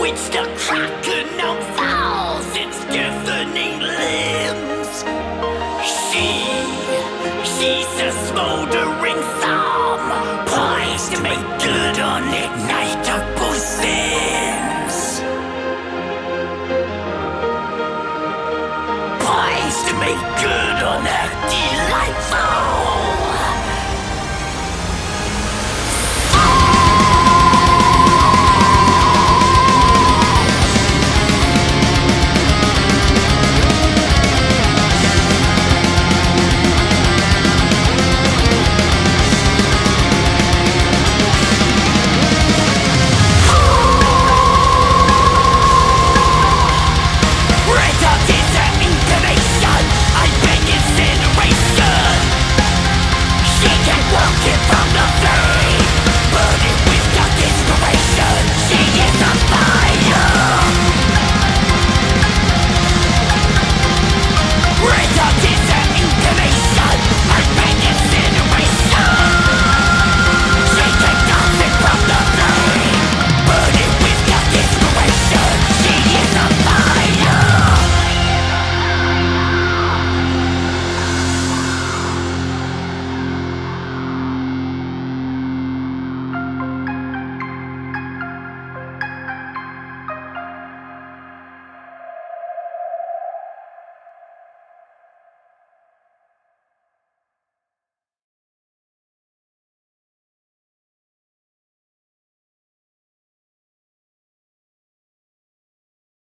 Which the Kraken now fouls its deafening limbs. She's a smoldering thumb, poised to make good on ignitable sins. Poised to make good on that delightful.